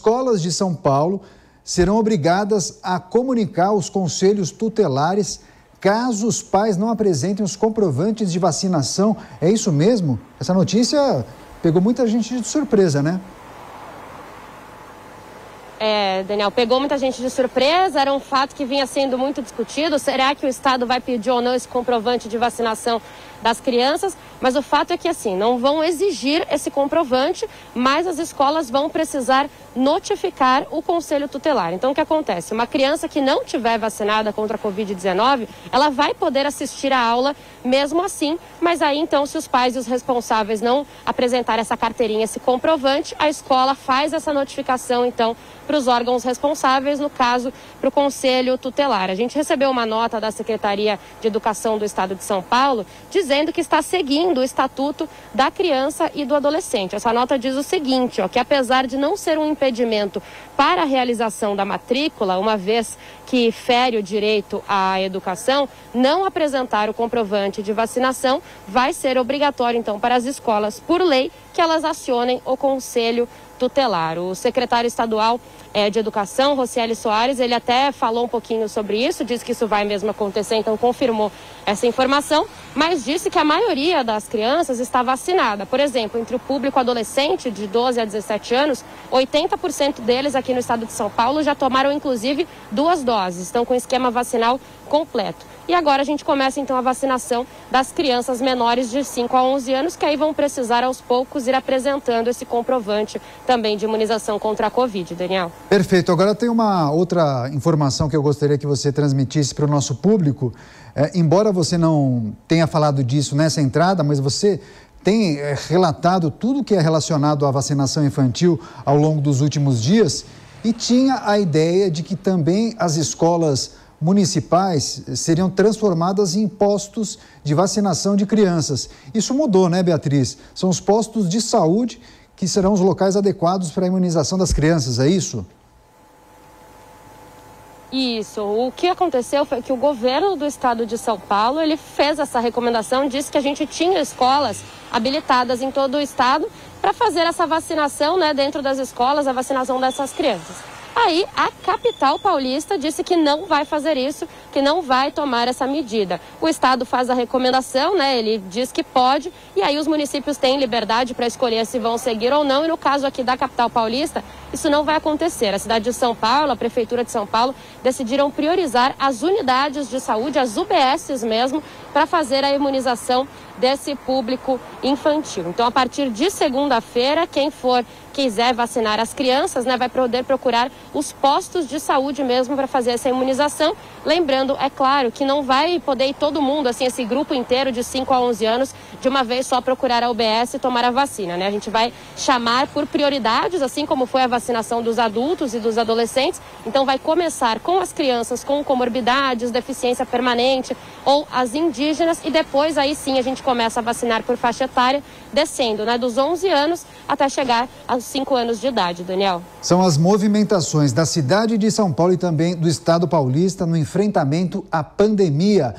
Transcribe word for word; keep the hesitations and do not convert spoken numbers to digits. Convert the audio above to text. escolas de São Paulo serão obrigadas a comunicar aos conselhos tutelares caso os pais não apresentem os comprovantes de vacinação. É isso mesmo? Essa notícia pegou muita gente de surpresa, né? É, Daniel, pegou muita gente de surpresa, era um fato que vinha sendo muito discutido. Será que o Estado vai pedir ou não esse comprovante de vacinação das crianças? Mas o fato é que, assim, não vão exigir esse comprovante, mas as escolas vão precisar notificar o Conselho Tutelar. Então, o que acontece? Uma criança que não tiver vacinada contra a Covid dezenove, ela vai poder assistir a aula mesmo assim, mas aí, então, se os pais e os responsáveis não apresentarem essa carteirinha, esse comprovante, a escola faz essa notificação, então, para os órgãos responsáveis, no caso, para o Conselho Tutelar. A gente recebeu uma nota da Secretaria de Educação do Estado de São Paulo, dizendo que está seguindo o Estatuto da Criança e do Adolescente. Essa nota diz o seguinte, ó, que apesar de não ser um impedimento para a realização da matrícula, uma vez que fere o direito à educação, não apresentar o comprovante de vacinação vai ser obrigatório, então, para as escolas, por lei, que elas acionem o Conselho Tutelar. O secretário estadual é, de Educação, Rocieli Soares, ele até falou um pouquinho sobre isso, disse que isso vai mesmo acontecer, então confirmou essa informação, mas disse que a maioria das crianças está vacinada. Por exemplo, entre o público adolescente de doze a dezessete anos, oitenta por cento deles aqui no estado de São Paulo já tomaram inclusive duas doses, estão com o esquema vacinal completo. E agora a gente começa então a vacinação das crianças menores de cinco a onze anos, que aí vão precisar aos poucos ir apresentando esse comprovante também de imunização contra a Covid, Daniel. Perfeito. Agora tem uma outra informação que eu gostaria que você transmitisse para o nosso público. É, embora você não tenha falado disso nessa entrada, mas você tem é, relatado tudo que é relacionado à vacinação infantil ao longo dos últimos dias e tinha a ideia de que também as escolas municipais seriam transformadas em postos de vacinação de crianças. Isso mudou, né, Beatriz? São os postos de saúde que serão os locais adequados para a imunização das crianças, é isso? Isso. O que aconteceu foi que o governo do estado de São Paulo, ele fez essa recomendação, disse que a gente tinha escolas habilitadas em todo o estado para fazer essa vacinação, né, dentro das escolas, a vacinação dessas crianças. Aí, a capital paulista disse que não vai fazer isso, que não vai tomar essa medida. O Estado faz a recomendação, né? Ele diz que pode, e aí os municípios têm liberdade para escolher se vão seguir ou não. E no caso aqui da capital paulista, isso não vai acontecer. A cidade de São Paulo, a prefeitura de São Paulo, decidiram priorizar as unidades de saúde, as U B S mesmo, para fazer a imunização desse público infantil. Então, a partir de segunda-feira, quem for quiser vacinar as crianças, né, vai poder procurar os postos de saúde mesmo para fazer essa imunização. Lembrando, é claro, que não vai poder ir todo mundo, assim, esse grupo inteiro de cinco a onze anos, de uma vez só procurar a U B S e tomar a vacina, né? A gente vai chamar por prioridades, assim como foi a vacinação dos adultos e dos adolescentes. Então, vai começar com as crianças com comorbidades, deficiência permanente ou as indígenas e depois aí sim a gente começa a vacinar por faixa etária, descendo, né, dos onze anos até chegar aos cinco anos de idade, Daniel. São as movimentações da cidade de São Paulo e também do estado paulista no enfrentamento à pandemia.